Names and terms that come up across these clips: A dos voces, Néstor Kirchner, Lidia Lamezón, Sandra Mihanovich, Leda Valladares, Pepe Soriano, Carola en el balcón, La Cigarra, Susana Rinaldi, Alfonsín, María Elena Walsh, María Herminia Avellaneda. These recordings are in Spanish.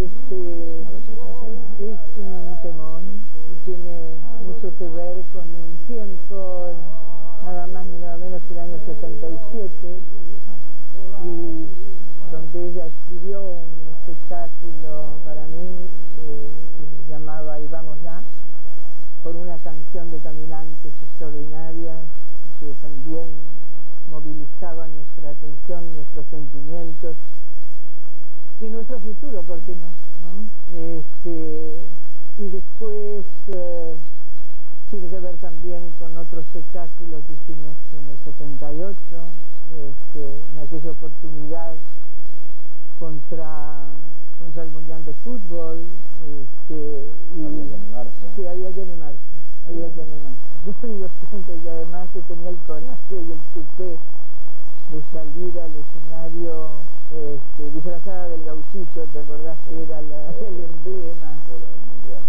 es un temón y tiene mucho que ver con un tiempo, nada más ni nada menos que el año 77, y donde ella escribió un espectáculo para mí que se llamaba Y Vamos Ya, por una canción de caminantes extraordinarias que también movilizaba nuestra atención, nuestros sentimientos y nuestro futuro, ¿por qué no? Y después tiene que ver también con otro espectáculo que hicimos en el 78, en aquella oportunidad contra el Mundial de Fútbol, había que animarse. Yo digo siempre que además yo tenía el coraje y el tupé de salir al escenario disfrazada del gauchito, ¿te acordás? Sí, era el emblema,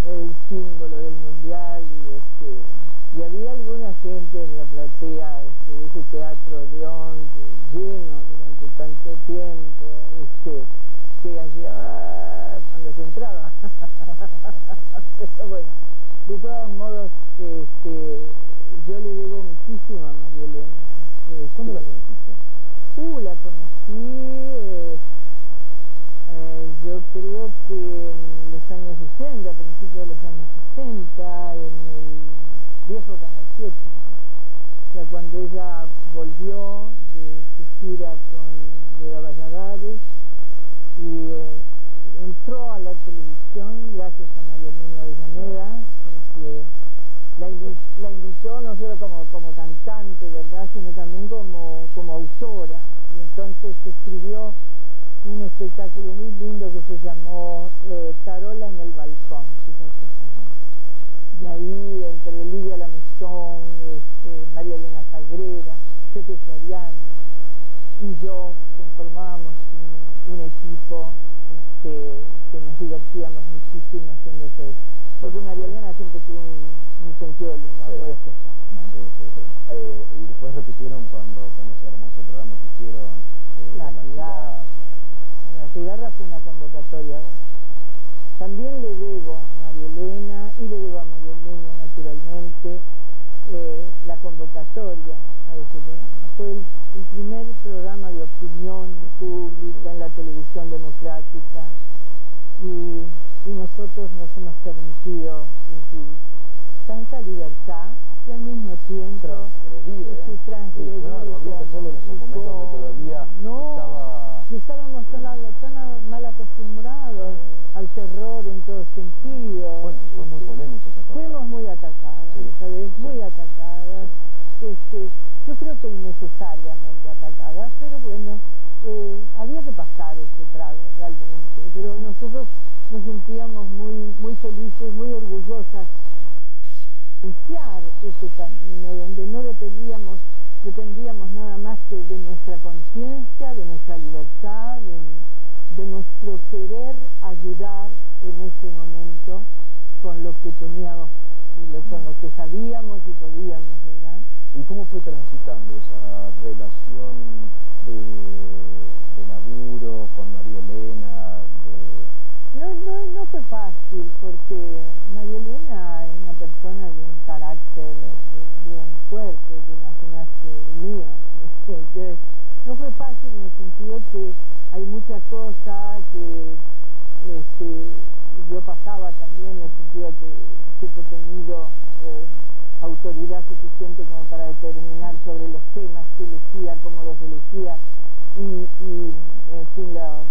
el símbolo del mundial, y había alguna gente en la platea de ese teatro de once lleno durante tanto tiempo, que hacía cuando se entraba. Pero bueno, de todos modos, yo le debo muchísimo a María Elena. ¿Cuándo la conociste? La conocí, yo creo que en los años 60, a principios de los años 60, en el viejo Canal 7, ya cuando ella volvió de su gira con Leda Valladares y entró a la televisión gracias a María Herminia Avellaneda, que la invitó no solo como cantante, ¿verdad?, sino también como autora. Y entonces escribió un espectáculo muy lindo que se llamó Carola en el balcón, fíjate. Y ahí, entre Lidia Lamezón, María Elena Walsh, Pepe Soriano y yo, conformábamos un equipo que nos divertíamos muchísimo haciendo eso. Porque María Elena siempre tuvo un sentido del humor muy especial, ¿no? Sí. Y después repitieron con ese hermoso programa que hicieron La Cigarra fue una convocatoria. También le debo a María Elena y le debo a María Herminia, naturalmente, la convocatoria a ese programa. Fue el primer programa de opinión pública en la televisión democrática, y nosotros nos hemos permitido, tanta libertad y al mismo tiempo transgredir, transgredir, claro, había que hacerlo en esos momentos donde todavía estábamos tan mal acostumbrados al terror en todo sentido. Bueno, fue muy polémico. Fuimos muy atacadas, ¿sabes? Muy atacadas, yo creo que innecesariamente atacadas, pero bueno, había que pasar ese trago realmente, pero nosotros nos sentíamos muy felices, muy orgullosas de iniciar ese camino donde no dependíamos nada más que de nuestra conciencia, de nuestra libertad, de nuestro querer ayudar en ese momento con lo que teníamos y con lo que sabíamos y podíamos, ¿verdad? ¿Y cómo fue transitando esa relación de laburo con María Elena? No fue fácil, porque María Elena es una persona de un carácter bien fuerte, te imaginas que el mío. Entonces, no fue fácil en el sentido que hay mucha cosa que yo pasaba también, en el sentido que siempre he tenido autoridad suficiente como para determinar sobre los temas que elegía, cómo los elegía, y en fin, la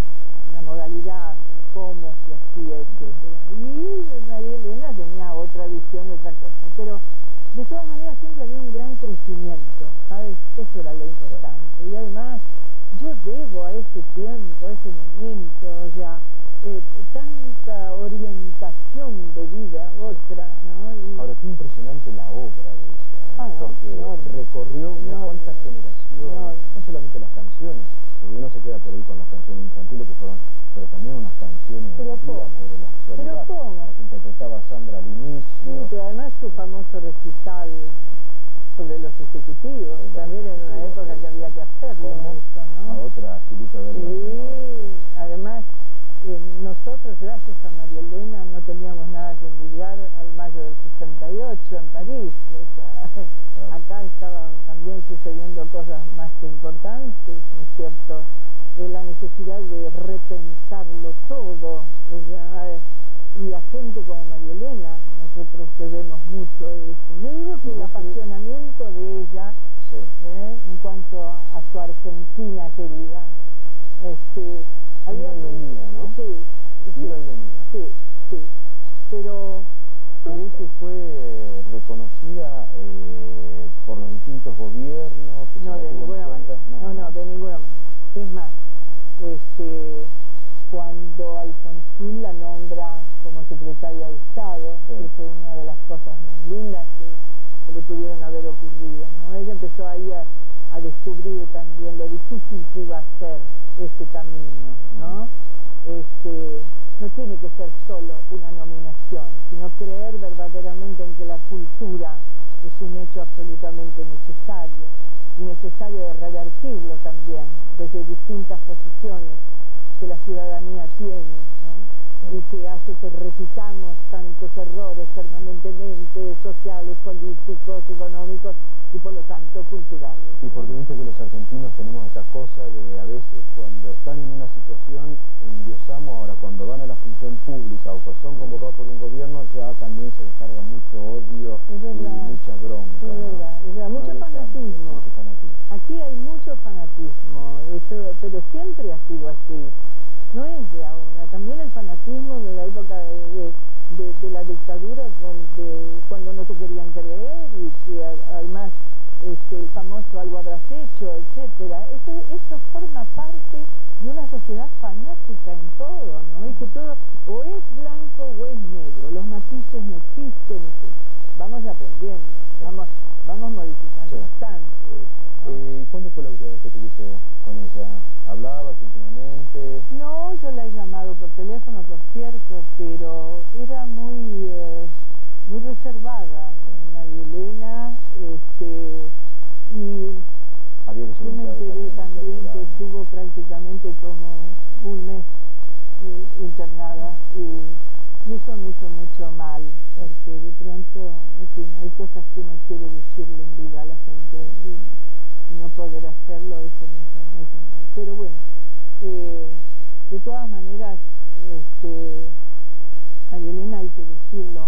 modalidad, cómo se hacía, etcétera. Y María Elena tenía otra visión, otra cosa, pero de todas maneras siempre había un gran crecimiento, ¿sabes? Eso era lo importante. Y además, yo debo a ese tiempo, a ese momento, o sea, tanta orientación de vida, otra, ¿no? Ahora, qué impresionante la obra de ella, porque recorrió unas cuantas generaciones, no solamente las canciones, porque uno se queda por ahí con las canciones infantiles que fueron, pero también unas canciones sobre la actualidad, las interpretaba Sandra Mihanovich. Sí, pero además su famoso recital sobre los ejecutivos, también en una época que había que hacerlo, ¿no? La otra, Chilito del Norte. Sí, además, Nosotros, gracias a María Elena, no teníamos nada que envidiar al mayo del 68 en París. O sea, acá estaban también sucediendo cosas más que importantes, ¿no es cierto? La necesidad de repensarlo todo. O sea, y a gente como María Elena, nosotros debemos mucho de eso. Yo digo que el apasionamiento de ella, sí, en cuanto a su Argentina querida, había venía, ¿no? Sí, sí, iba y venía. Sí, sí. Pero ¿cree que fue reconocida por los distintos gobiernos? No, de ninguna manera. No, no, de ninguna manera. Es más, cuando Alfonsín la nombra como secretaria de Estado, sí, que fue una de las cosas más lindas que le pudieron haber ocurrido, ¿no? Ella empezó ahí a descubrir también lo difícil que iba a ser este camino, ¿no? No tiene que ser solo una nominación, sino creer verdaderamente en que la cultura es un hecho absolutamente necesario y necesario de revertirlo también desde distintas posiciones que la ciudadanía tiene, ¿no? Y que hace que repitamos tantos errores permanentemente, sociales, políticos, económicos y por lo tanto culturales, ¿no? Y porque viste que los argentinos tenemos esta cosa de a veces cuando están en una situación endiosamos, ahora cuando van a la función pública o que son convocados por un gobierno ya también se descarga mucho odio, verdad, y mucha bronca. Es verdad, ¿no? Es verdad, mucho, no fanatismo. Mucho fanatismo. Aquí hay mucho fanatismo, eso, pero siempre ha sido así. No es de ahora, también el fanatismo de la época de la dictadura, donde cuando no te querían creer y que además el famoso algo habrás hecho, etcétera. Eso forma parte de una sociedad fanática en todo, ¿no? Y que todo o es blanco o es negro, los matices no existen, etcétera. Vamos aprendiendo, sí, vamos modificando, sí, bastante eso, ¿no? ¿Cuándo fue la última vez que tuviste con ella? ¿Hablabas últimamente? No, yo la he llamado por teléfono, por cierto, pero era muy, muy reservada, sí, María Elena, y yo me enteré también que estuvo prácticamente como un mes internada, y eso me hizo mucho mal, porque de pronto, en fin, hay cosas que uno quiere decirle en vida a la gente y no poder hacerlo, eso me hizo mal. Pero bueno, de todas maneras, María Elena, hay que decirlo,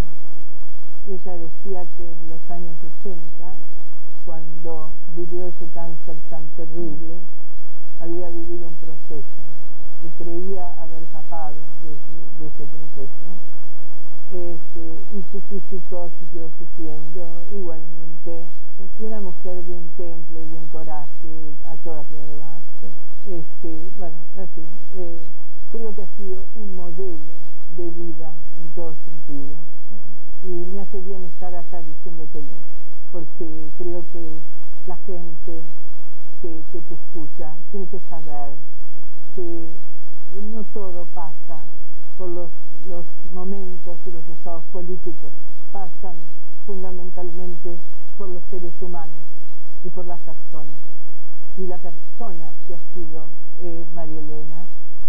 ella decía que en los años 80, cuando vivió ese cáncer tan terrible, había vivido un proceso y creía haber escapado de ese proceso. Y su físico siguió sufriendo igualmente, y una mujer de un temple y de un coraje a toda prueba. Bueno, en fin, creo que ha sido un modelo de vida en todo sentido, y me hace bien estar acá diciéndotelo, porque creo que la gente que te escucha tiene que saber que no todo pasa por los momentos y los estados políticos, pasan fundamentalmente por los seres humanos y por las personas. Y la persona que ha sido María Elena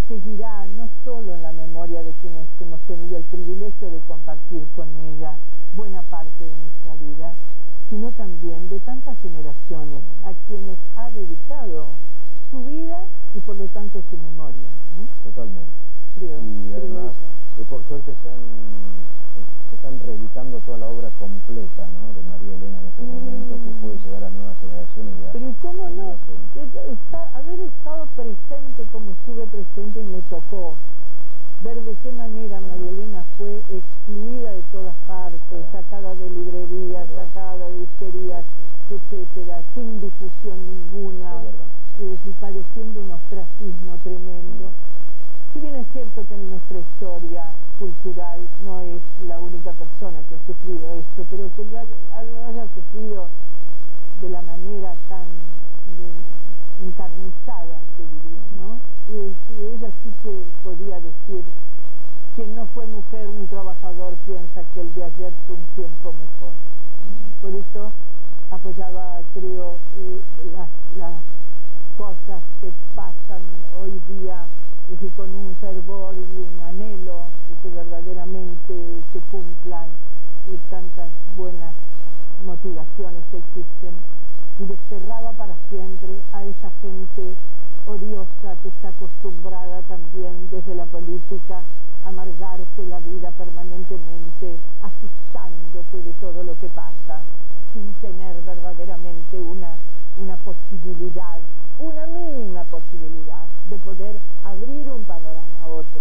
seguirá no solo en la memoria de quienes hemos tenido el privilegio de compartir con ella buena parte de nuestra vida, sino también de tantas generaciones a quienes ha dedicado su vida y por lo tanto su memoria, ¿eh? Totalmente. Y además, por suerte se están reeditando toda la obra completa, ¿no? De María Elena en este momento, que puede llegar a nuevas generaciones. Pero ¿cómo no? Haber estado presente como estuve presente, y me tocó ver de qué manera María Elena fue excluida de todas partes, sacada de librerías, sacada de disquerías, etcétera, sin difusión ninguna, y padeciendo un ostracismo tremendo. Si bien es cierto que en nuestra historia cultural no es la única persona que ha sufrido esto, pero que ya lo haya sufrido de la manera tan encarnizada, que diría, ¿no? Y ella sí que podía decir, quien no fue mujer ni trabajador piensa que el de ayer fue un tiempo mejor. Por eso apoyaba, creo, las cosas que pasan hoy día, y con un fervor y una anécdota pensar y tantas buenas motivaciones que existen, y desterraba para siempre a esa gente odiosa que está acostumbrada también desde la política a amargarse la vida permanentemente, asustándose de todo lo que pasa, sin tener verdaderamente una posibilidad, una mínima posibilidad de poder abrir un panorama a otro.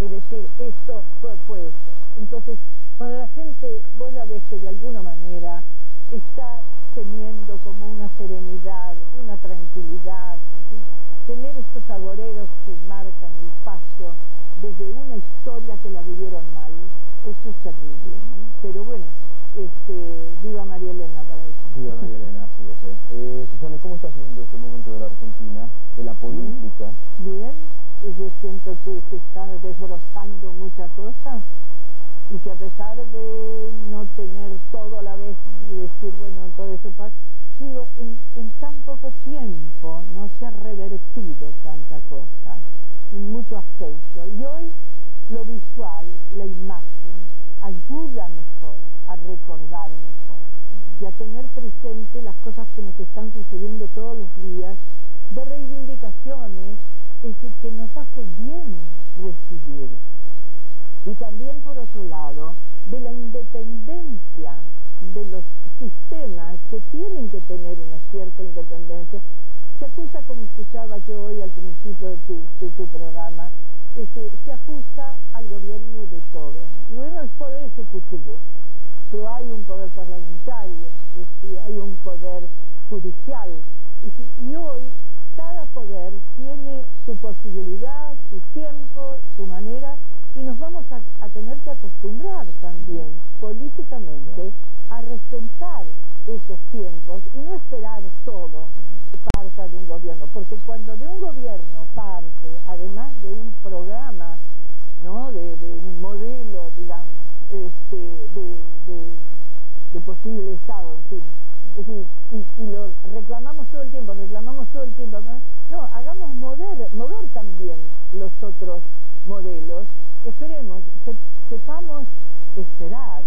Es decir, esto fue eso. Entonces, para la gente, vos la ves que de alguna manera está teniendo como una serenidad, una tranquilidad, ¿sí? Tener estos agoreros que marcan el paso desde una historia que la vivieron mal, eso es terrible, ¿no? Pero bueno, viva María Elena para eso. Viva María Elena, así es. Susana, ¿cómo estás viendo este momento de la Argentina, de la política? Bien, yo siento que se está desbrozando mucha cosa y que a pesar de no tener todo a la vez y decir, bueno, todo eso pasa, digo, en tan poco tiempo no se ha revertido tanta cosa, en mucho aspecto. Y hoy lo visual, la imagen, ayuda mejor a recordar mejor y a tener presente las cosas que nos están sucediendo todos los días, de reivindicaciones, es decir, que nos hace bien recibir. Y también, por otro lado, de la independencia de los sistemas que tienen que tener una cierta independencia. Se acusa, como escuchaba yo hoy al principio de tu programa, se acusa al gobierno de todo. Bueno, el poder ejecutivo, pero hay un poder parlamentario, hay un poder judicial. Y hoy cada poder tiene su posibilidad, su tiempo, su manera, y nos vamos a tener que acostumbrar también políticamente a respetar esos tiempos y no esperar todo que parta de un gobierno, porque cuando de un gobierno parte, además de un programa, ¿no? de un modelo, digamos, de posible Estado, en fin. Es decir, y lo reclamamos todo el tiempo, no, hagamos mover también los otros modelos. Esperemos, sepamos esperar,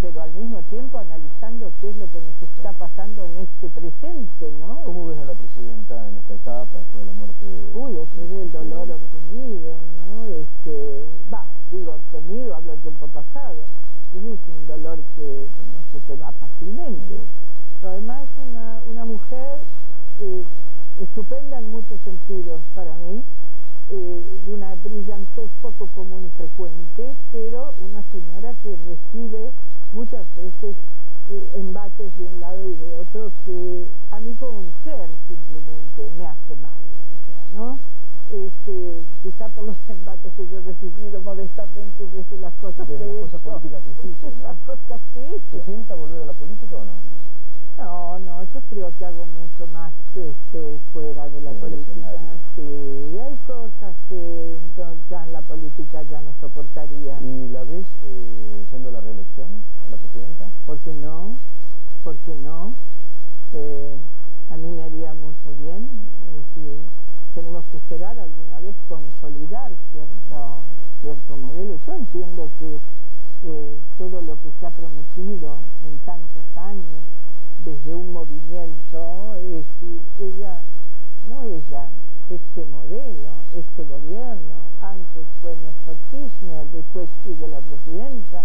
pero al mismo tiempo analizando qué es lo que nos está pasando en este presente, ¿no? ¿Cómo ves a la presidenta en esta etapa después de la muerte? Uy, después del dolor obtenido, ¿no? Digo obtenido, hablo del tiempo pasado. Es un dolor que no se te va fácilmente. Pero además es una mujer estupenda en muchos sentidos para mí, de una brillantez poco común y frecuente, pero una señora que recibe muchas veces embates de un lado y de otro que a mí como mujer simplemente me hace mal, ¿no? Quizá por los embates que yo he recibido modestamente desde las cosas que he hecho, las cosas que he hecho. ¿Te sienta volver a la política o no? No, yo creo que hago mucho más fuera de la política. Sí, hay cosas que ya en la política ya no soportaría. ¿Y la ves yendo a la reelección, a la presidenta? ¿Por qué no? ¿Por qué no? A mí me haría mucho bien. Tenemos que esperar alguna vez consolidar cierto modelo. Yo entiendo que todo lo que se ha prometido en tantos años, desde un movimiento, este modelo, este gobierno, antes fue Néstor Kirchner, después sigue la presidenta,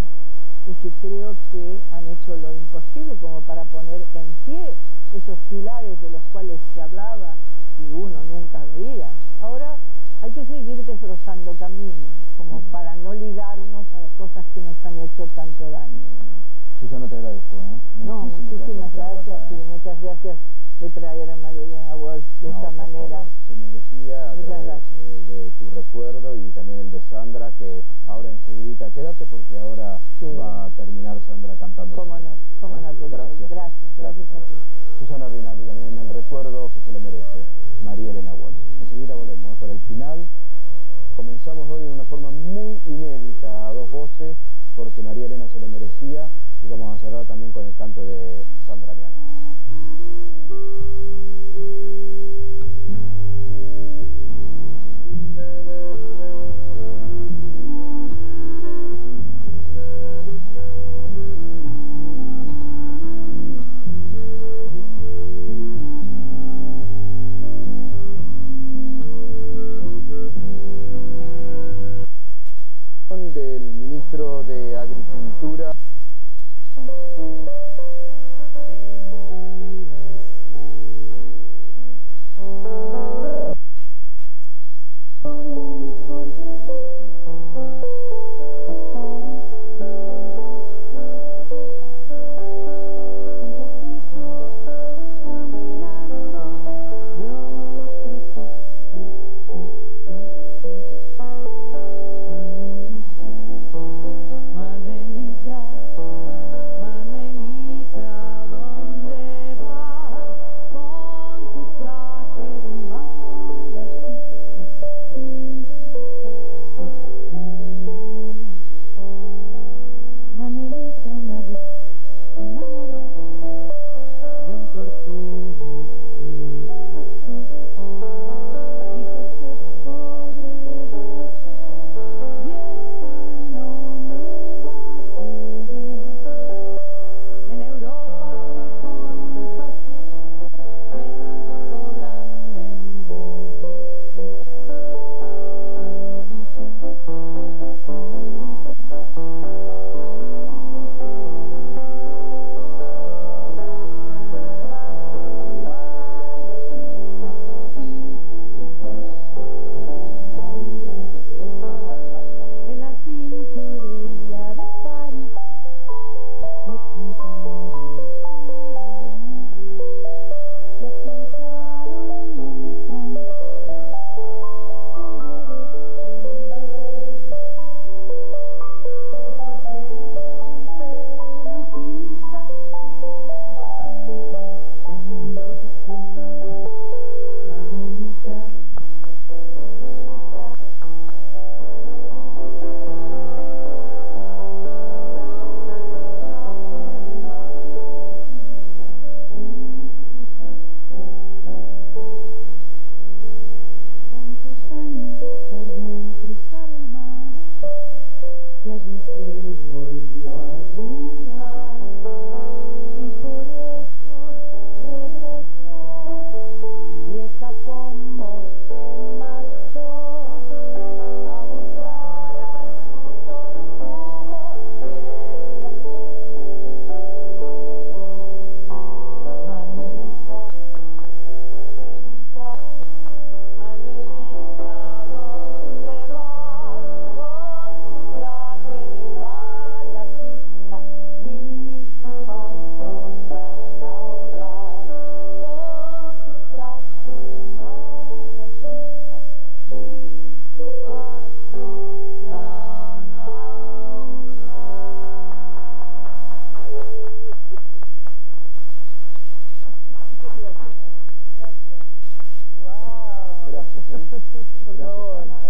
y que creo que han hecho lo imposible como para poner en pie esos pilares de los cuales se hablaba y uno nunca veía. Ahora hay que seguir desbrozando caminos, como para no ligarnos a las cosas que nos han hecho tanto daño. Susana, te agradezco, muchísimas gracias, y muchas gracias de traer a María Elena Walsh de esta manera. Se merecía de tu recuerdo y también el de Sandra, que ahora enseguidita, quédate porque ahora va a terminar Sandra cantando. Cómo no, gracias a ti. Susana Rinaldi también en el recuerdo que se lo merece, María Elena Walsh. Enseguida volvemos con el final. Comenzamos hoy de una forma muy inédita, a dos voces, porque María Elena se lo merecía, y vamos a cerrar también con el canto de Sandra Mihanovich. del ministro de Agricultura.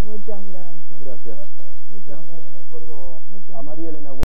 Muchas gracias. Muchas gracias. A María Elena Walsh.